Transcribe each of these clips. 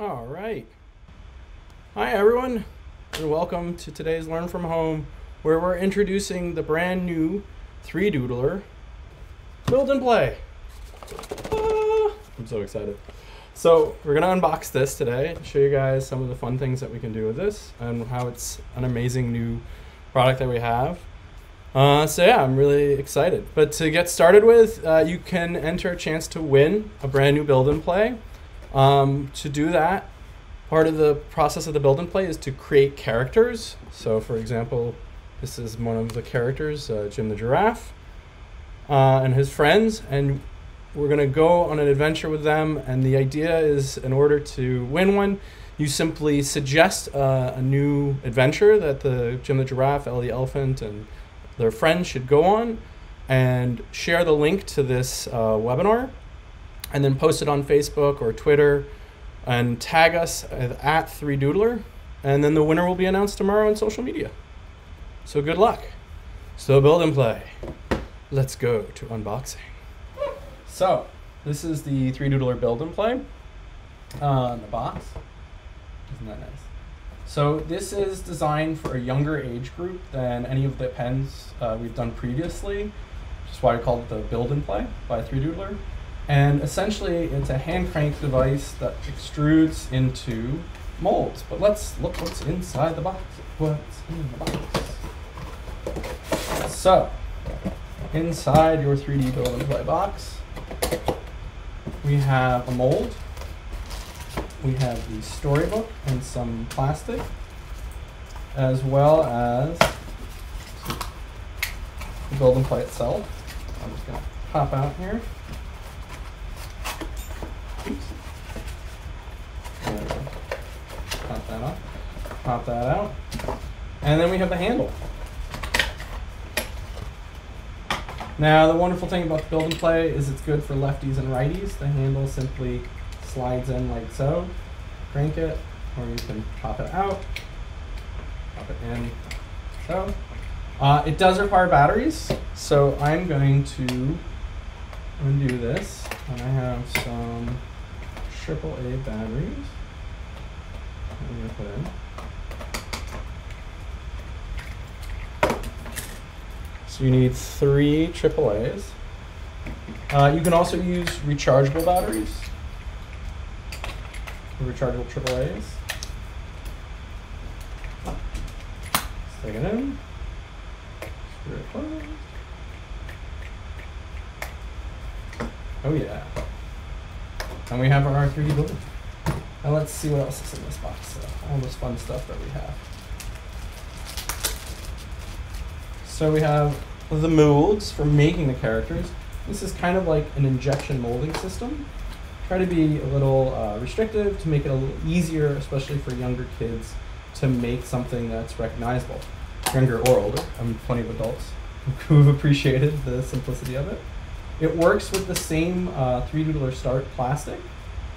All right. Hi everyone, and welcome to today's Learn From Home, where we're introducing the brand new 3Doodler Build and Play. I'm so excited. So we're gonna unbox this today and show you guys some of the fun things that we can do with this and how it's an amazing new product that we have. So yeah, I'm really excited. But to get started with, you can enter a chance to win a brand new Build and Play. To do that, part of the process of the Build and Play is to create characters. So for example, this is one of the characters, Jim the Giraffe, and his friends, and we're gonna go on an adventure with them. And the idea is, in order to win one, you simply suggest a new adventure that the Jim the Giraffe, Ella the elephant, and their friends should go on, and share the link to this webinar, and then post it on Facebook or Twitter and tag us at 3Doodler, and then the winner will be announced tomorrow on social media. So good luck. So Build and Play. Let's go to unboxing. So this is the 3Doodler Build and Play on the box. Isn't that nice? So this is designed for a younger age group than any of the pens we've done previously, which is why I called it the Build and Play by 3Doodler. And essentially, it's a hand crank device that extrudes into molds. But let's look what's inside the box. What's in the box? So inside your 3D Build and Play box, we have a mold. We have the storybook and some plastic, as well as the Build and Play itself. I'm just gonna pop out here. Oops. Pop that off. Pop that out. And then we have the handle. Now, the wonderful thing about the Build and Play is it's good for lefties and righties. The handle simply slides in like so, crank it, or you can pop it out, pop it in, so. It does require batteries, so I'm gonna do this, and I have some AAA batteries I'm gonna put in. So you need 3 AAAs. You can also use rechargeable batteries. Rechargeable AAAs. Stick it in. Screw it closed. Oh yeah. And we have our 3D builder. Now let's see what else is in this box. All this fun stuff that we have. So we have the molds for making the characters. This is kind of like an injection molding system. Try to be a little restrictive to make it a little easier, especially for younger kids, to make something that's recognizable. Younger or older. I mean, plenty of adults who've appreciated the simplicity of it. It works with the same 3Doodler Start plastic.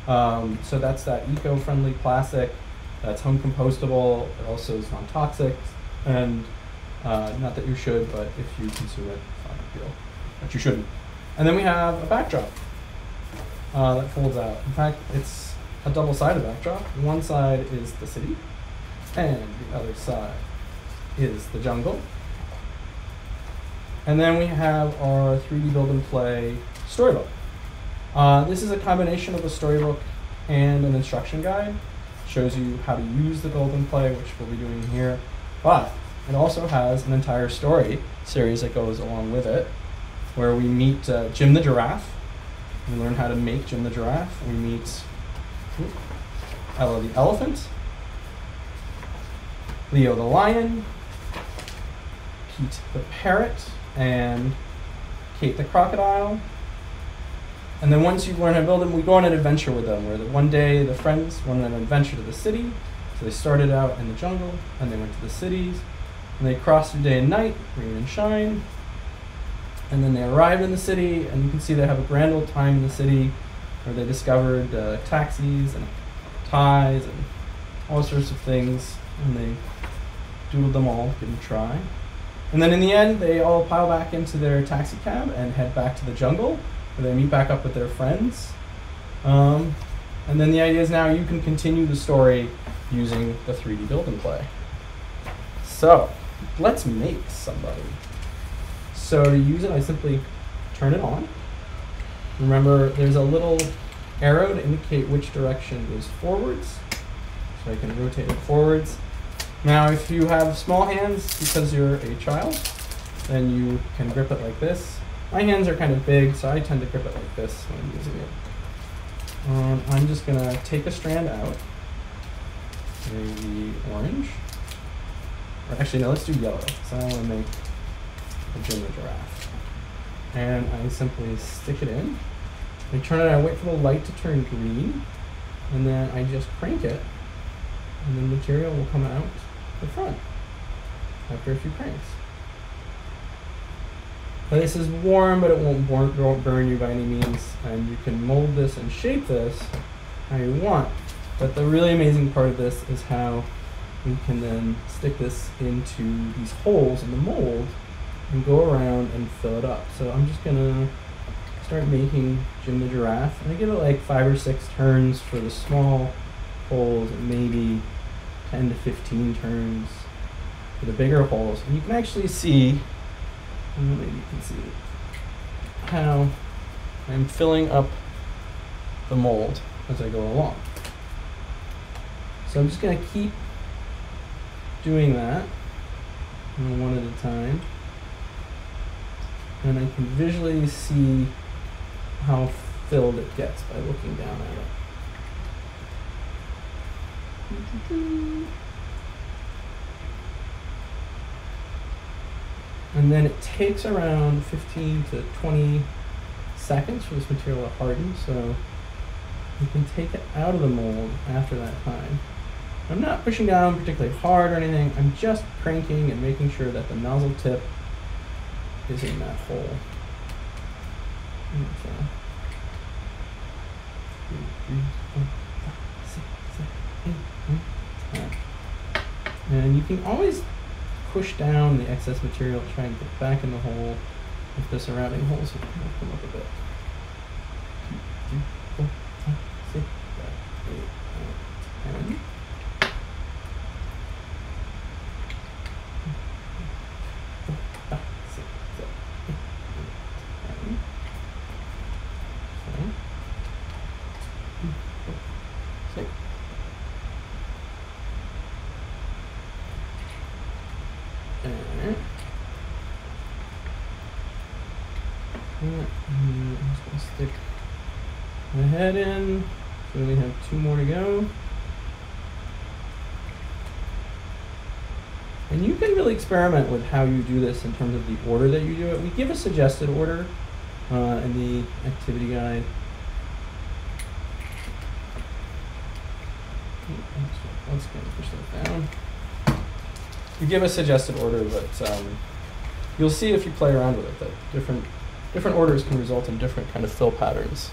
So that's that eco-friendly plastic that's home compostable. It also is non-toxic. And not that you should, but if you consume it, it's not a big deal. But you shouldn't. And then we have a backdrop. That folds out. In fact, it's a double-sided backdrop. One side is the city, and the other side is the jungle. And then we have our 3D Build and Play storybook. This is a combination of a storybook and an instruction guide. It shows you how to use the Build and Play, which we'll be doing here, but it also has an entire story series that goes along with it, where we meet Jim the Giraffe. We learn how to make Jim the Giraffe. We meet Ella the elephant, Leo the lion, Pete the parrot, and Kate the crocodile. And then once you learn how to build them, we go on an adventure with them, where one day the friends went on an adventure to the city. So they started out in the jungle, and they went to the cities, and they crossed through day and night, rain and shine. And then they arrived in the city, and you can see they have a grand old time in the city, where they discovered taxis and ties and all sorts of things, and they doodled them all, give them a try. And then in the end, they all pile back into their taxi cab and head back to the jungle, where they meet back up with their friends. And then the idea is now you can continue the story using the 3D Build and Play. So let's make somebody. So to use it, I simply turn it on. Remember, there's a little arrow to indicate which direction is forwards. So I can rotate it forwards. Now, if you have small hands, because you're a child, then you can grip it like this. My hands are kind of big, so I tend to grip it like this when I'm using it. I'm just going to take a strand out, maybe orange. Or actually, no, let's do yellow. So I want to make a Jim the Giraffe. And I simply stick it in. I turn it on, I wait for the light to turn green, and then I just crank it, and the material will come out the front after a few cranks. Now this is warm, but it won't burn you by any means, and you can mold this and shape this how you want. But the really amazing part of this is how you can then stick this into these holes in the mold and go around and fill it up. So I'm just gonna start making Jim the Giraffe, and I give it like 5 or 6 turns for the small holes, and maybe 10 to 15 turns for the bigger holes. And you can actually see, maybe you can see how I'm filling up the mold as I go along. So I'm just going to keep doing that one at a time, and I can visually see how filled it gets by looking down at it. And then it takes around 15 to 20 seconds for this material to harden, so you can take it out of the mold after that time. I'm not pushing down particularly hard or anything, I'm just cranking and making sure that the nozzle tip is in that hole. And you can always push down the excess material, try and get back in the hole with the surrounding holes. Come up a bit. My head in, so we only have 2 more to go. And you can really experiment with how you do this in terms of the order that you do it. We give a suggested order in the activity guide. Let's kind of push that down. We give a suggested order, but you'll see if you play around with it that different orders can result in different kind of fill patterns.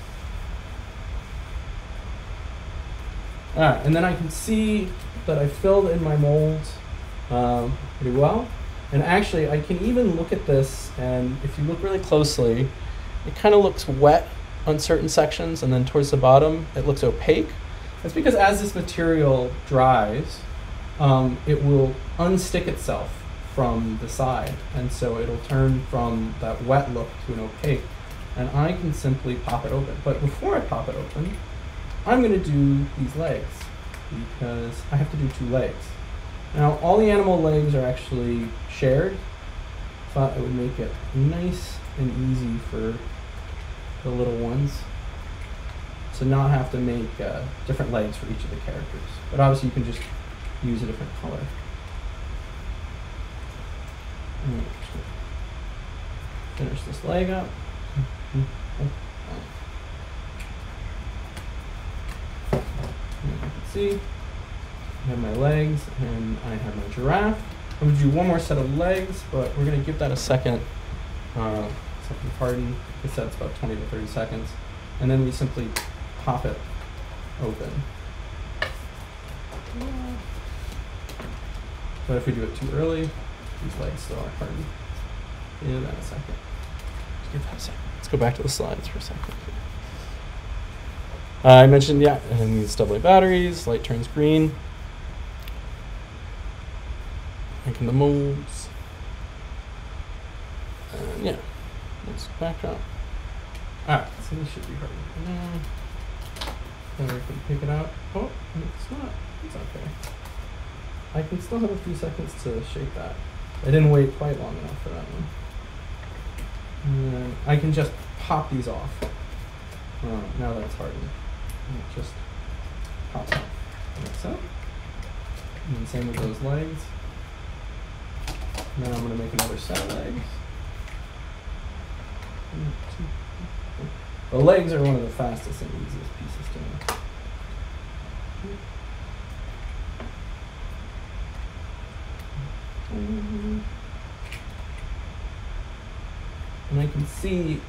Alright, and then I can see that I filled in my mold pretty well. And actually, I can even look at this, and if you look really closely, it kind of looks wet on certain sections, and then towards the bottom, it looks opaque. That's because as this material dries, it will unstick itself from the side, and so it'll turn from that wet look to an opaque. And I can simply pop it open. But before I pop it open, I'm going to do these legs, because I have to do 2 legs. Now, all the animal legs are actually shared. I thought it would make it nice and easy for the little ones to not have to make different legs for each of the characters. But obviously, you can just use a different color. I'm going to finish this leg up. See, I have my legs and I have my giraffe. I'm gonna do one more set of legs, but we're gonna give that a second, pardon. This set's about 20 to 30 seconds. And then we simply pop it open. But if we do it too early, these legs still aren't hardened. Give that a second. Let's go back to the slides for a second. I mentioned, yeah, it needs AA batteries, light turns green. Making the molds. And yeah, let's backdrop. Alright, so this should be hard. Then we can pick it out. Oh, it's not. It's okay. I can still have a few seconds to shake that. I didn't wait quite long enough for that one. And then I can just pop these off. Now that it's hardened. And it just pops off. Like so. And then same with those legs. And then I'm going to make another set of legs. The legs are one of the fastest and easiest pieces to make. And I can see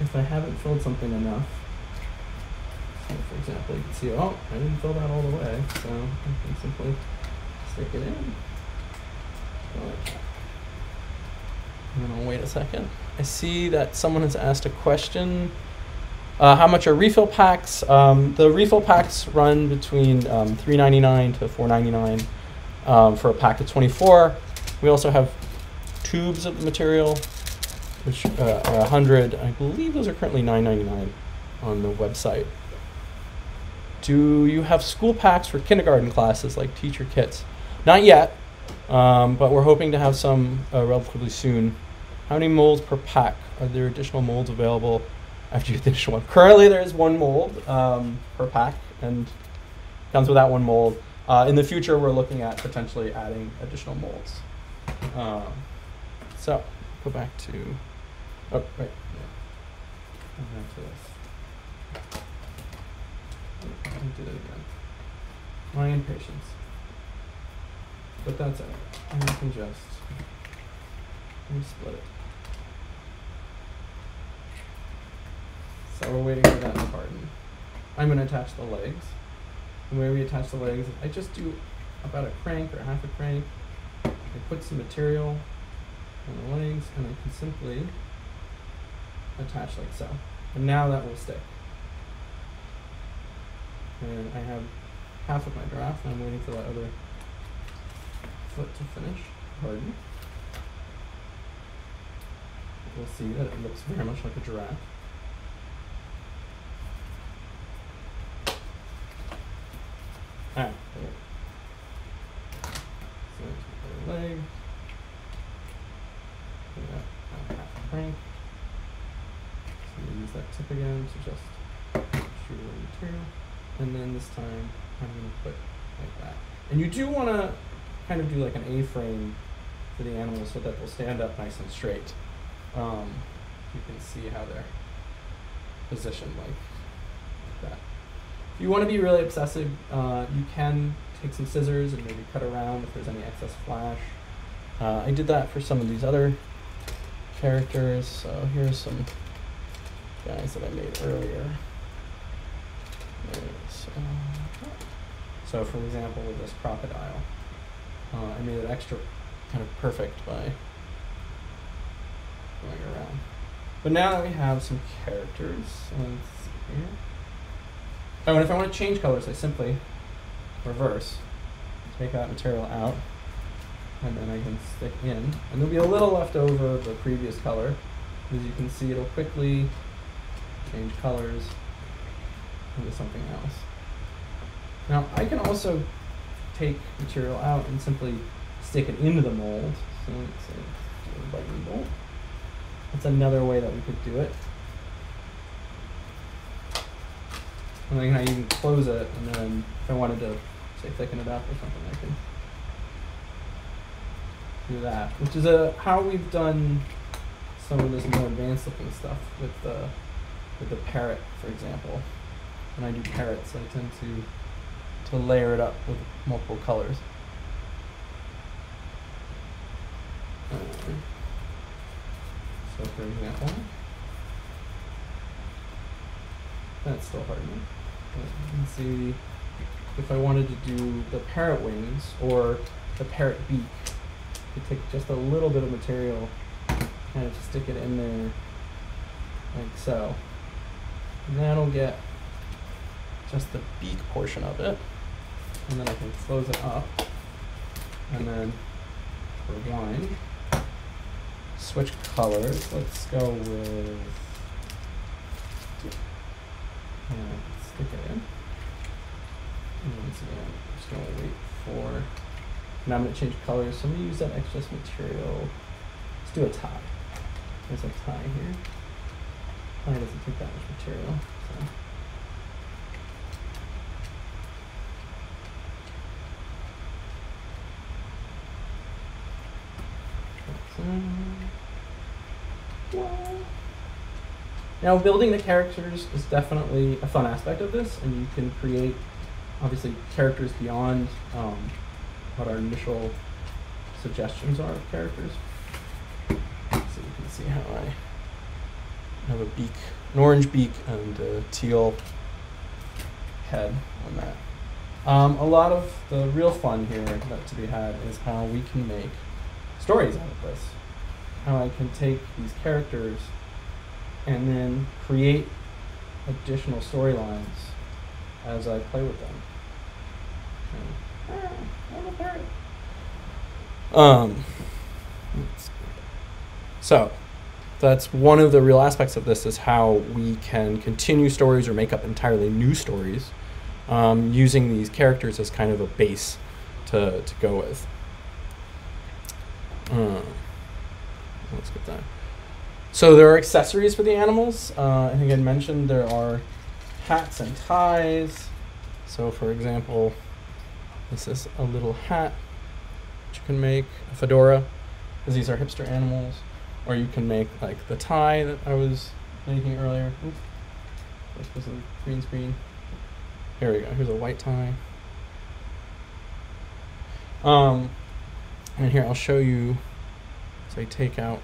if I haven't filled something enough. So for example, you can see, oh, I didn't fill that all the way, so I can simply stick it in. Like that. And then I'll wait a second. I see that someone has asked a question. How much are refill packs? The refill packs run between $3.99 to $4.99. For a pack of 24. We also have tubes of the material, which are 100. I believe those are currently $9.99 on the website. Do you have school packs for kindergarten classes, like teacher kits? Not yet, but we're hoping to have some relatively soon. How many molds per pack? Are there additional molds available after you finish one? Currently, there is one mold per pack, and comes with that one mold. In the future, we're looking at potentially adding additional molds. So go back to, oh, right. Yeah. Back to this. I did it again. My impatience. But that's it. And we can just split it. So we're waiting for that to harden. I'm going to attach the legs. The way we attach the legs, I just do about a crank or half a crank. I put some material on the legs, and I can simply attach like so. And now that will stick. And I have half of my giraffe, and I'm waiting for that other foot to finish harden. We'll see that it looks very much like a giraffe. Alright, so I put a leg, put half a crank, so I'm going to use that tip again to just shoot away material, and then this time I'm going to put like that. And you do want to kind of do like an A-frame for the animal so that they'll stand up nice and straight. You can see how they're positioned like that. You want to be really obsessive, you can take some scissors and maybe cut around if there's any excess flash. I did that for some of these other characters, so here's some guys that I made earlier. So for example, with this crocodile, I made it extra kind of perfect by going around. But now that we have some characters, let's see here. Oh, and if I want to change colors, I simply reverse, take that material out, and then I can stick in. And there'll be a little left over of the previous color. As you can see, it'll quickly change colors into something else. Now, I can also take material out and simply stick it into the mold. So let's say do a lightning bolt. That's another way that we could do it. And then I can close it, and then if I wanted to, say, thicken it up or something, I can do that. Which is how we've done some of this more advanced looking stuff with the parrot, for example. When I do parrots, I tend to layer it up with multiple colors. So, for example. That's still hardening. But you can see if I wanted to do the parrot wings or the parrot beak, I could take just a little bit of material and kind of stick it in there like so. And that'll get just the beak portion of it. And then I can close it up and then rewind. Switch colors. Let's go with, stick it in. And once again, I'm just going to wait for, now I'm going to change colors. So I'm going to use that excess material. Let's do a tie. There's a tie here. Tie doesn't take that much material. So. Now, building the characters is definitely a fun aspect of this, and you can create, obviously, characters beyond what our initial suggestions are of characters. So you can see how I have a beak, an orange beak, and a teal head on that. A lot of the real fun here that to be had is how we can make stories out of this. How I can take these characters and then create additional storylines as I play with them. And, I'm a parrot. So that's one of the real aspects of this, is how we can continue stories or make up entirely new stories using these characters as kind of a base to go with. Let's get that. So there are accessories for the animals. I think I mentioned there are hats and ties. So for example, this is a little hat that you can make, a fedora, because these are hipster animals. Or you can make like the tie that I was making earlier. Oops. This was a green screen. Here we go, here's a white tie. And here I'll show you, so I take out,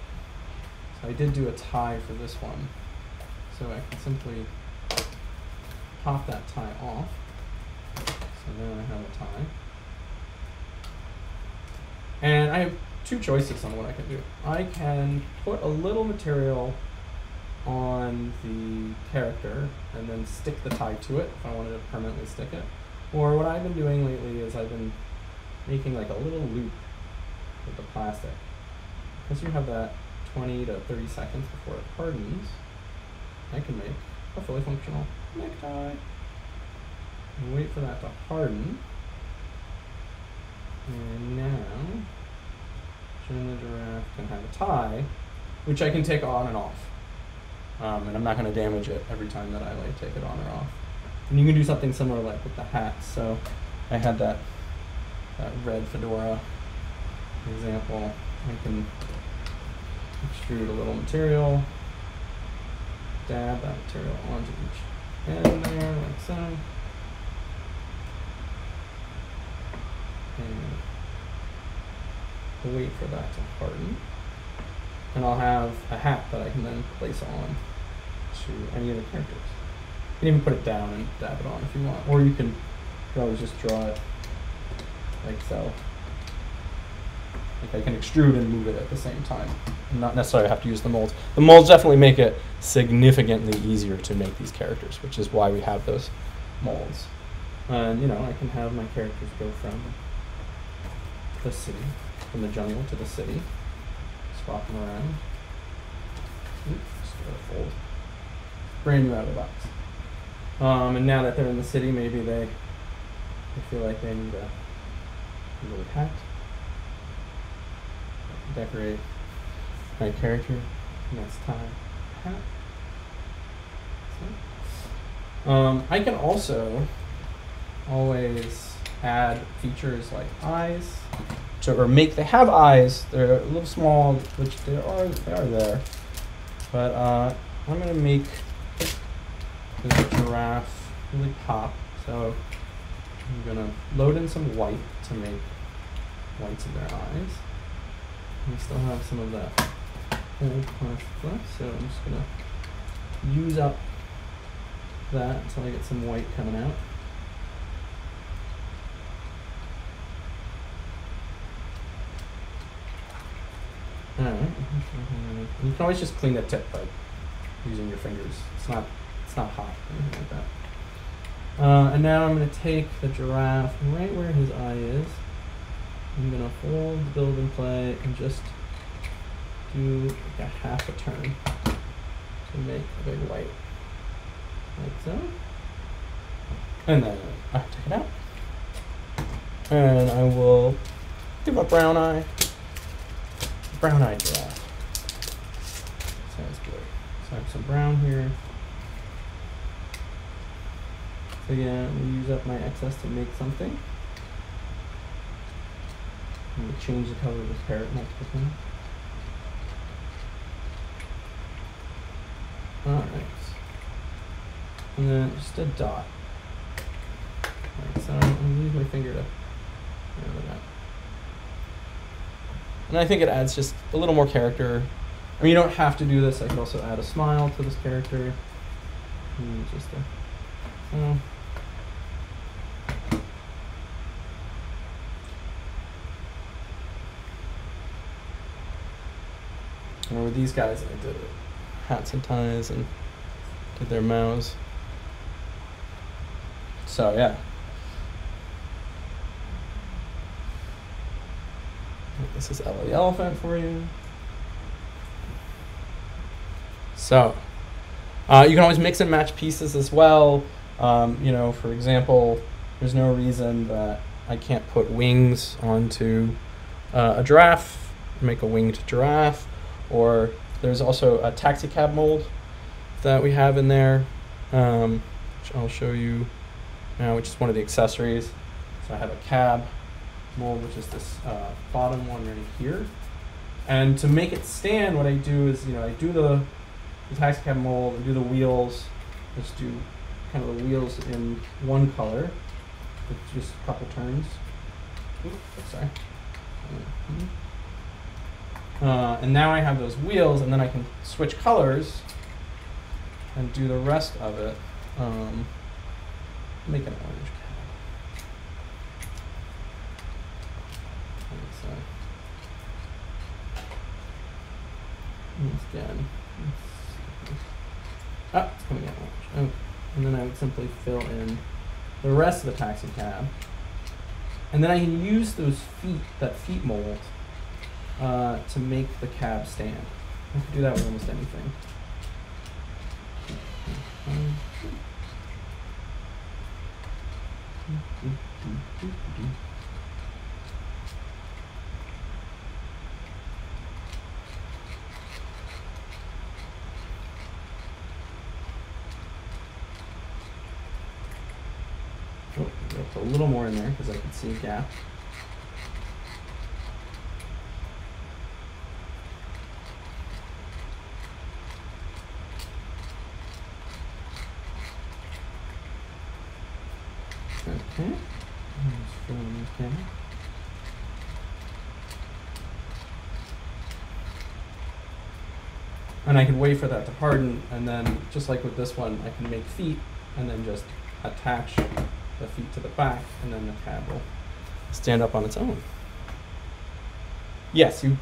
so I did do a tie for this one. So I can simply pop that tie off. So now I have a tie. And I have two choices on what I can do. I can put a little material on the character and then stick the tie to it if I wanted to permanently stick it. Or what I've been doing lately is I've been making like a little loop with the plastic. Because you have that 20 to 30 seconds before it hardens, I can make a fully functional necktie. And wait for that to harden. And now, Jim the Giraffe can have a tie, which I can take on and off. And I'm not going to damage it every time that I like take it on or off. And you can do something similar like with the hat. So I had that red fedora example. I can extrude a little material, dab that material onto each end there, like so. And wait for that to harden. And I'll have a hat that I can then place on to any of the characters. You can even put it down and dab it on if you want. Or you can always just draw it like so. Like I can extrude and move it at the same time. And not necessarily have to use the molds. The molds definitely make it significantly easier to make these characters, which is why we have those molds. And you know, I can have my characters go from the city, from the jungle to the city. Swap them around. Oops, just got a fold. Brand new out of the box. And now that they're in the city, maybe they feel like they need a little hat. Decorate my character, and that's time. Hat. I can also always add features like eyes, or make they have eyes. They're a little small, which they are there. But I'm gonna make this giraffe really pop. So I'm gonna load in some white to make whites of their eyes. We still have some of that old plastic left, so I'm just gonna use up that until I get some white coming out. Alright, you can always just clean the tip by using your fingers. It's not hot or anything like that. And now I'm going to take the giraffe right where his eye is. I'm going to hold the build and play and just do like a half a turn to make a big white, like so. And then I take it out. And I will give a brown eye giraffe. Sounds good. So I have some brown here. So yeah, I'm gonna use up my excess to make something. I'm gonna change the color of this parrot next to him. Alright. And then just a dot. Alright, so I'm gonna use my finger to remember that. And I think it adds just a little more character. I mean, you don't have to do this. I could also add a smile to this character. And just a And with these guys, I did hats and ties and did their mouths. So yeah, this is Ella the elephant for you. So you can always mix and match pieces as well. You know, for example, there's no reason that I can't put wings onto a giraffe, make a winged giraffe, or there's also a taxi cab mold that we have in there, which I'll show you now, which is one of the accessories. So I have a cab mold, which is this bottom one right here. And to make it stand, what I do is, you know, I do the taxi cab mold and do the wheels. Let's do kind of the wheels in one color with just a couple turns. Oops, sorry. And now I have those wheels, and then I can switch colors and do the rest of it. Make an orange cab. It's done. Oh, it's coming out orange. Okay. And then I would simply fill in the rest of the taxi cab. And then I can use those feet, that feet mold, to make the cab stand. I can do that with almost anything. Oh, a little more in there because I can see a gap. Okay, and I can wait for that to harden, and then just like with this one, I can make feet and then just attach the feet to the back, and then the cab will stand up on its own. Yes, you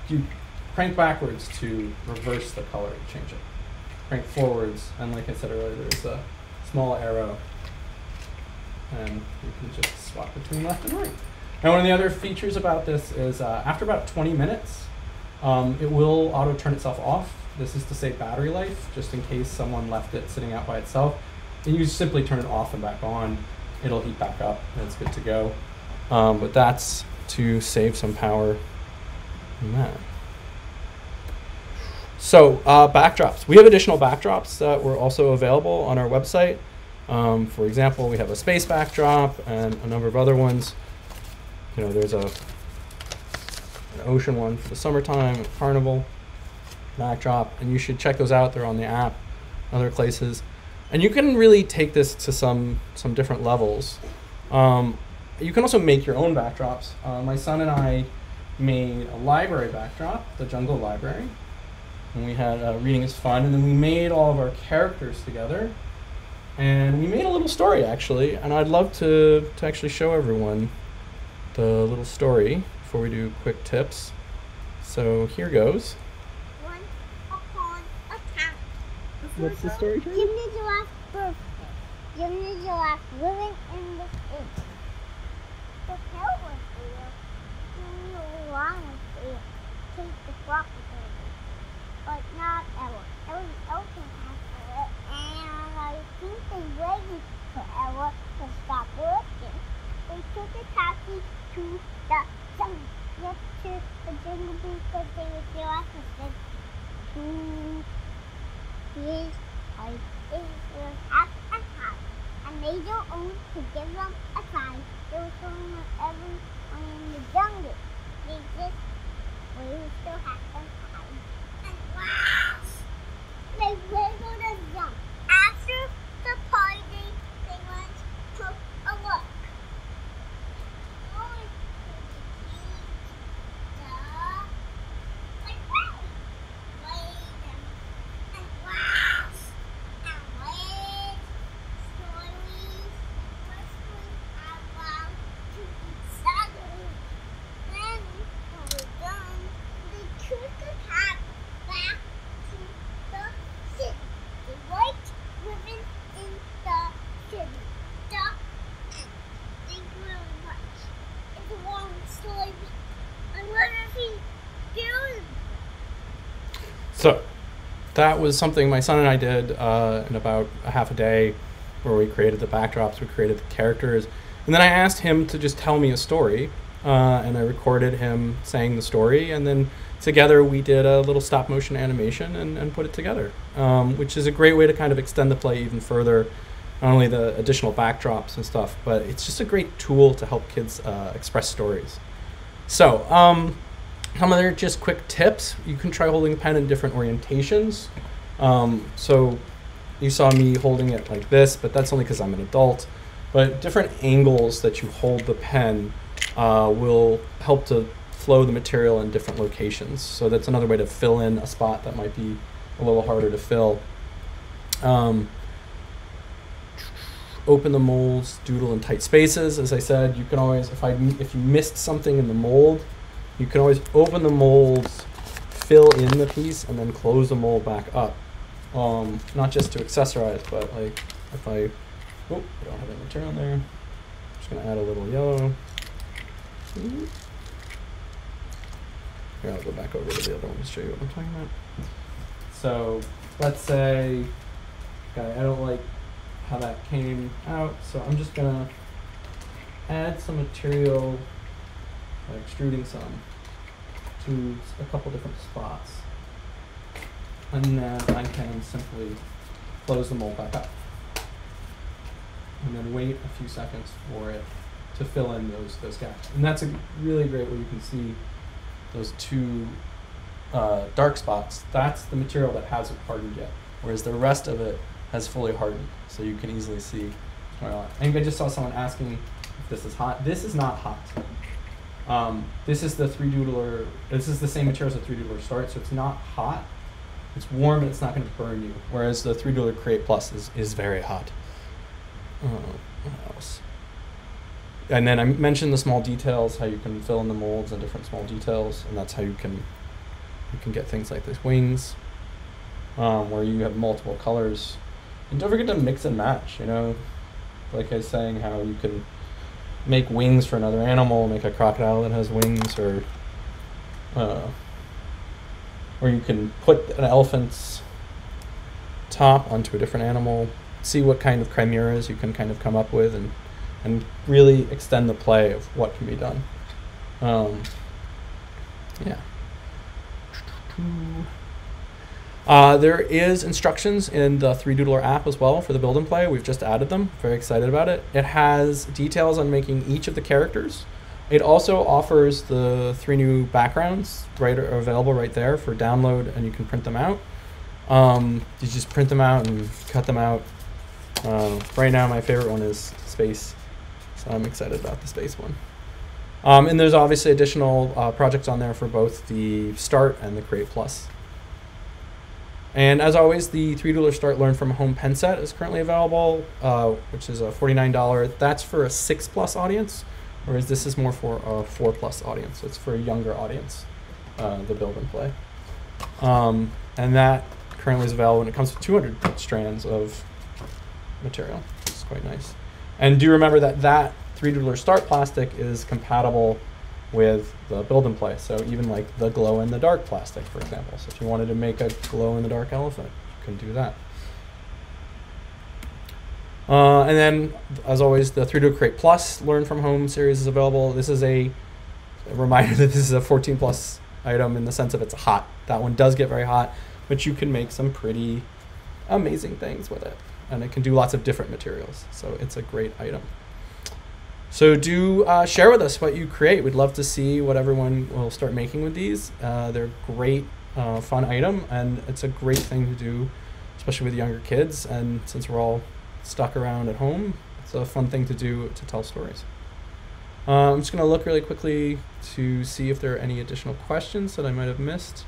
crank backwards to reverse the color and change it. Crank forwards, and like I said earlier, there's a small arrow, and you can just swap between left and right. Now, one of the other features about this is after about 20 minutes, it will auto turn itself off. This is to save battery life, just in case someone left it sitting out by itself. And you simply turn it off and back on. It'll heat back up and it's good to go. But that's to save some power in that. So backdrops. We have additional backdrops that were also available on our website. For example, we have a space backdrop and a number of other ones. You know, there's an ocean one for the summertime, a carnival backdrop, and you should check those out. They're on the app, other places. And you can really take this to some different levels. You can also make your own backdrops. My son and I made a library backdrop, the Jungle Library, and we had Reading is Fun, and then we made all of our characters together. And we made a little story, actually, and I'd love to actually show everyone the little story before we do quick tips. So here goes. Once upon a time. What's the story? Jim the Giraffe's birthday. Jim the Giraffe living in the city. The parrot was there. Jim the lion was there. Kate the crocodile. But not Ella. Ella the elephant has Ella, and I think they waited for Ella to stop working. They took a taxi to the jungle. Next to the jungle because they were Giraffe and said, here's I think we're half and half. And they don't own to give them a sign. They were showing them everyone in the jungle. They just, we were still half and half. Wow! They wiggled and jumped. After the party, they went to a walk. Going to the wave and wow! And wave stories whispering around to each other. Then, when we're done, they took a hat back to the city. The white women in the city. Thank you very much. It's a long story. I wonder if he's beautiful. So that was something my son and I did in about a half a day, where we created the backdrops, we created the characters, and then I asked him to just tell me a story, and I recorded him saying the story, and then together we did a little stop motion animation and put it together, which is a great way to kind of extend the play even further, not only the additional backdrops and stuff, but it's just a great tool to help kids express stories. So some other just quick tips. You can try holding a pen in different orientations. So you saw me holding it like this, but that's only because I'm an adult. But different angles that you hold the pen will help to flow the material in different locations. So that's another way to fill in a spot that might be a little harder to fill. Open the molds, doodle in tight spaces. As I said, you can always, if you missed something in the mold, you can always open the molds, fill in the piece, and then close the mold back up. Not just to accessorize, but like if I, oh, I don't have any material in there. I'm just gonna add a little yellow. Here, I'll go back over to the other one to show you what I'm talking about. So let's say, okay, I don't like how that came out, so I'm just gonna add some material, like extruding some, to a couple different spots. And then I can simply close the mold back up. And then wait a few seconds for it to fill in those gaps. And that's a really great way you can see those two dark spots. That's the material that hasn't hardened yet, whereas the rest of it has fully hardened. So you can easily see. I think I just saw someone asking me if this is hot. This is not hot. This is the 3Doodler. This is the same material as the 3Doodler Start, so it's not hot. It's warm and it's not going to burn you. Whereas the 3Doodler Create+ is very hot. What else? And then I mentioned the small details, how you can fill in the molds and different small details, and that's how you can get things like this wings, where you have multiple colors. And don't forget to mix and match, you know, like I was saying, how you can make wings for another animal, make a crocodile that has wings, or you can put an elephant's top onto a different animal. See what kind of chimeras you can kind of come up with, and really extend the play of what can be done. Yeah. There is instructions in the 3Doodler app as well for the build and play. We've just added them, very excited about it. It has details on making each of the characters. It also offers the 3 new backgrounds available right there for download, and you can print them out. You just print them out and cut them out. Right now my favorite one is space. So I'm excited about the space one. And there's obviously additional projects on there for both the Start and the Create+. And as always, the 3Doodler Start Learn From Home pen set is currently available, which is a $49. That's for a 6+ audience, whereas this is more for a 4+ audience. So it's for a younger audience, the build and play. And that currently is available when it comes to 200 strands of material. looks quite nice. And do remember that that 3Doodler Start plastic is compatible with the build and play. So even like the glow in the dark plastic, for example. So if you wanted to make a glow in the dark elephant, you can do that. And then, as always, the 3Doodler Create Plus Learn from Home series is available. This is a reminder that this is a 14+ item in the sense of it's hot. That one does get very hot, but you can make some pretty amazing things with it. And it can do lots of different materials. So it's a great item. So do share with us what you create. We'd love to see what everyone will start making with these. They're great, fun item, and it's a great thing to do, especially with younger kids. And since we're all stuck around at home, it's a fun thing to do to tell stories. I'm just gonna look really quickly to see if there are any additional questions that I might have missed.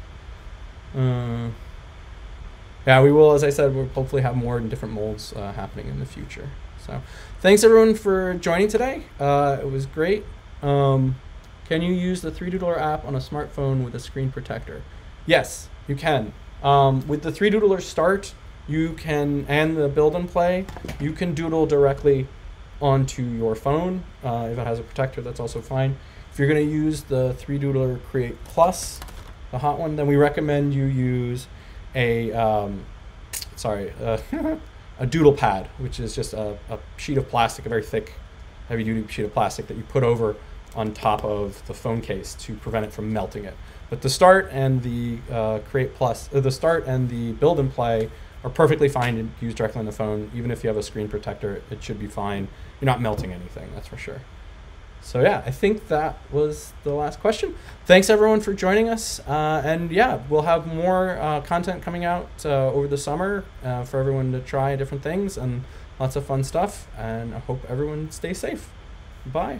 Yeah, we will, as I said, we'll hopefully have more in different molds happening in the future. So thanks everyone for joining today. It was great. Can you use the 3Doodler app on a smartphone with a screen protector? Yes, you can. With the 3Doodler Start, you can, and the build and play, you can doodle directly onto your phone. If it has a protector, that's also fine. If you're going to use the 3Doodler Create Plus, the hot one, then we recommend you use a DoodlePad, which is just a sheet of plastic, a very thick, heavy-duty sheet of plastic that you put over on top of the phone case to prevent it from melting it. But the Start and the Create Plus, the Start and the Build and Play are perfectly fine to use directly on the phone. Even if you have a screen protector, it should be fine. You're not melting anything, that's for sure. So yeah, I think that was the last question. Thanks everyone for joining us. And yeah, we'll have more content coming out over the summer for everyone to try different things and lots of fun stuff. And I hope everyone stays safe. Bye.